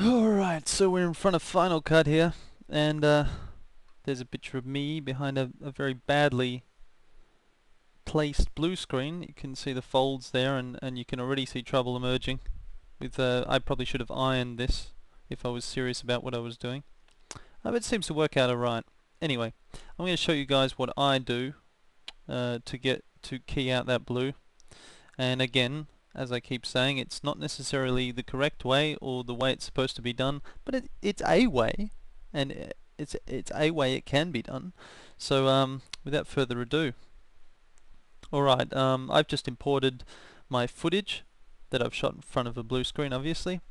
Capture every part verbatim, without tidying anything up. Alright, so we're in front of Final Cut here, and uh, there's a picture of me behind a, a very badly placed blue screen. You can see the folds there, and, and you can already see trouble emerging. With uh, I probably should have ironed this if I was serious about what I was doing. Uh, it seems to work out alright. Anyway, I'm going to show you guys what I do uh, to get to key out that blue. And again, as I keep saying, it's not necessarily the correct way or the way it's supposed to be done, but it, it's a way, and it's it's a way it can be done. So um, without further ado, alright, um, I've just imported my footage that I've shot in front of a blue screen, obviously,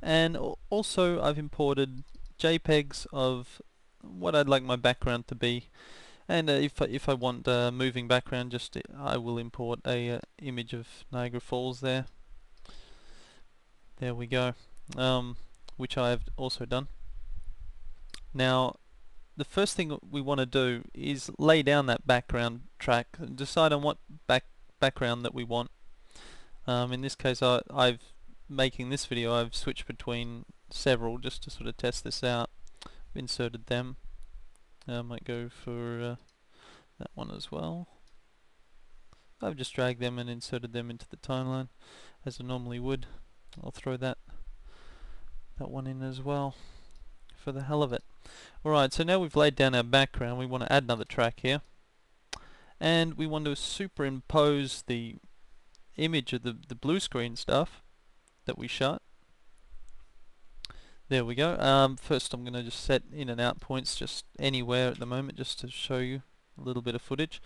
and also I've imported JPEGs of what I'd like my background to be, and uh, if I, if I want a uh, moving background, just I will import a uh, image of Niagara Falls there. There we go, um, which I have also done. Now, the first thing we want to do is lay down that background track and decide on what back background that we want. Um, in this case, I, I've making this video, I've switched between several just to sort of test this out. Inserted them. I might go for uh, that one as well. I've just dragged them and inserted them into the timeline as I normally would. I'll throw that that one in as well for the hell of it. Alright, so now we've laid down our background, we want to add another track here, and we want to superimpose the image of the, the blue screen stuff that we shot. There we go. Um, first I'm going to just set in and out points just anywhere at the moment just to show you a little bit of footage.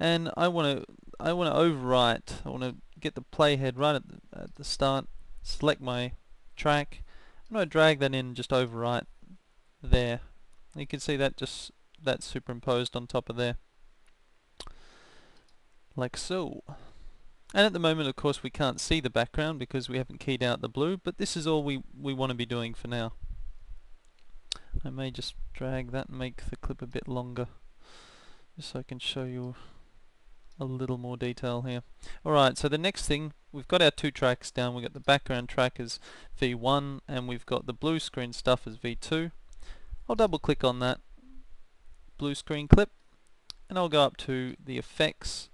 And I want to I want to overwrite. I want to get the playhead right at the, at the start, select my track, and I drag that in and just overwrite there. You can see that just that's superimposed on top of there. Like so. And at the moment, of course, we can't see the background because we haven't keyed out the blue, but this is all we, we want to be doing for now. I may just drag that and make the clip a bit longer, just so I can show you a little more detail here. Alright, so the next thing, we've got our two tracks down. We've got the background track as V one, and we've got the blue screen stuff as V two. I'll double click on that blue screen clip, and I'll go up to the Effects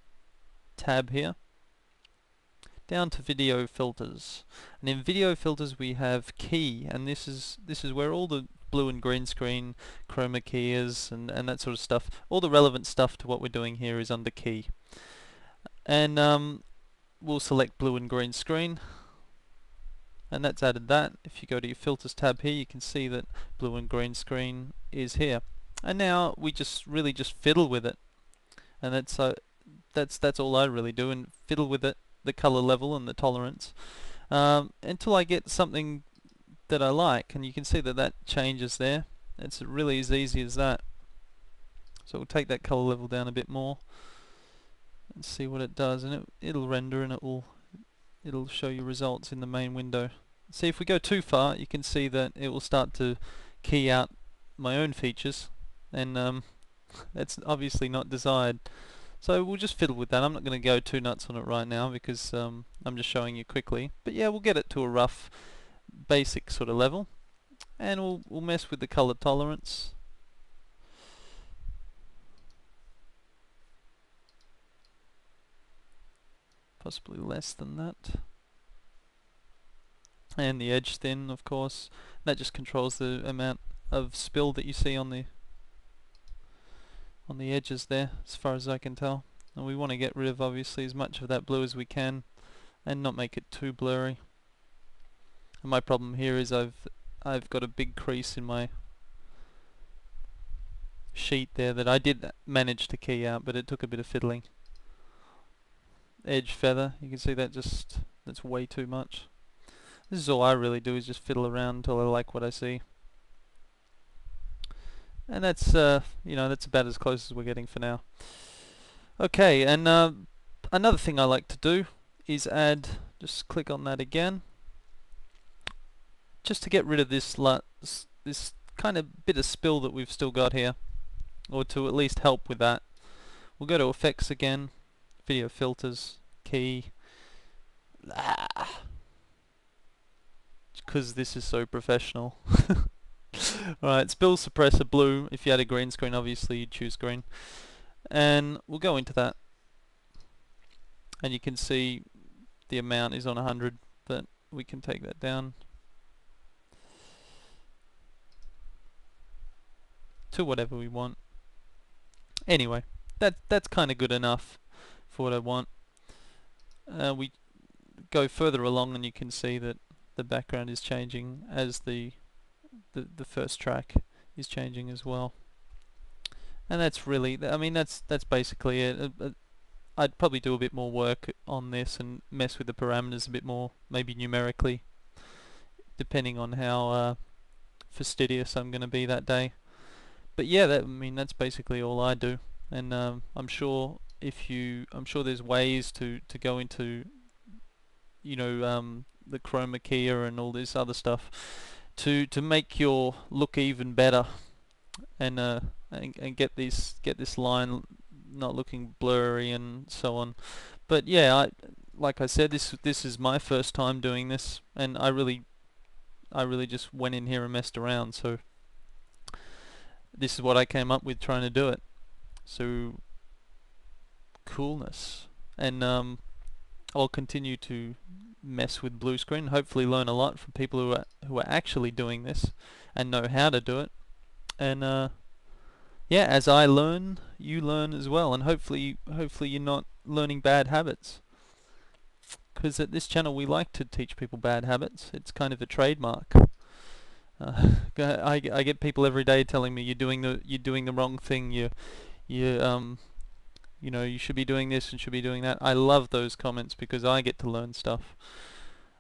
tab here, down to video filters, and in video filters we have key, and this is this is where all the blue and green screen chroma key is, and, and that sort of stuff. All the relevant stuff to what we're doing here is under key, and um, we'll select blue and green screen, and that's added that. If you go to your filters tab here, you can see that blue and green screen is here, and now we just really just fiddle with it, and that's uh, that's that's all I really do, and fiddle with it, the color level and the tolerance, um, until I get something that I like, and you can see that that changes there. It's really as easy as that. So we'll take that color level down a bit more and see what it does, and it, it'll render and it will it'll show you results in the main window. See, if we go too far, you can see that it will start to key out my own features, and um, that's obviously not desired. So we'll just fiddle with that. I'm not going to go too nuts on it right now because um, I'm just showing you quickly. But yeah, we'll get it to a rough, basic sort of level, and we'll we'll mess with the color tolerance. Possibly less than that, and the edge thin, of course. That just controls the amount of spill that you see on the. on the edges there, as far as I can tell. And we want to get rid of obviously as much of that blue as we can and not make it too blurry. And my problem here is I've I've got a big crease in my sheet there that I did manage to key out, but it took a bit of fiddling. Edge feather, you can see that just that's way too much. This is all I really do, is just fiddle around until I like what I see. And that's uh, you know, that's about as close as we're getting for now. Okay, and uh, another thing I like to do is add. Just click on that again, just to get rid of this this kind of bit of spill that we've still got here, or to at least help with that. We'll go to Effects again, Video Filters, Key. Ah. because this is so professional. Alright, spill suppressor blue. If you had a green screen, obviously you'd choose green. And we'll go into that. And you can see the amount is on one hundred, but we can take that down to whatever we want. Anyway, that that's kind of good enough for what I want. Uh, we go further along and you can see that the background is changing as the, the the first track is changing as well. And that's really, I mean, that's that's basically it. I'd probably do a bit more work on this and mess with the parameters a bit more, maybe numerically, depending on how uh, fastidious I'm going to be that day. But yeah, that, I mean, that's basically all I do. And um, I'm sure if you, I'm sure there's ways to to go into, you know, um, the chroma keyer and all this other stuff to to make your look even better, and uh, and, and get these get this line not looking blurry and so on. But yeah, I, like I said, this this is my first time doing this, and I really, I really just went in here and messed around. So this is what I came up with trying to do it. So coolness, and um, I'll continue to mess with blue screen, hopefully learn a lot from people who are, who are actually doing this and know how to do it. And uh, yeah, as I learn, you learn as well, and hopefully hopefully you're not learning bad habits, because at this channel we like to teach people bad habits. It's kind of a trademark. Uh, I, I get people every day telling me you're doing the you're doing the wrong thing. You, you um, you know, you should be doing this and should be doing that. I love those comments because I get to learn stuff,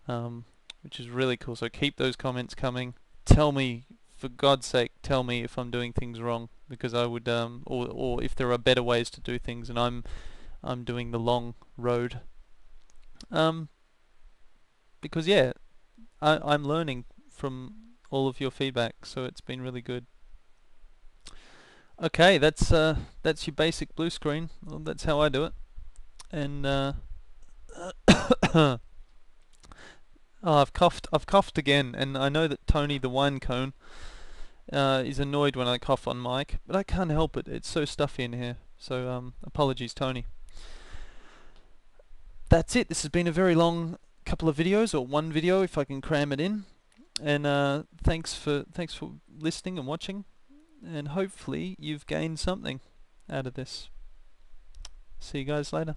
um, which is really cool. So keep those comments coming. Tell me, for God's sake, tell me if I'm doing things wrong, because I would, um, or or if there are better ways to do things, and I'm I'm doing the long road. Um, because yeah, I I'm learning from all of your feedback, so it's been really good. Okay, that's uh, that's your basic blue screen. Well, that's how I do it. And uh, oh, I've coughed. I've coughed again, and I know that Tony the wine cone uh, is annoyed when I cough on mic, but I can't help it. It's so stuffy in here. So um, apologies, Tony. That's it. This has been a very long couple of videos, or one video if I can cram it in. And uh, thanks for thanks for listening and watching, and hopefully you've gained something out of this. See you guys later.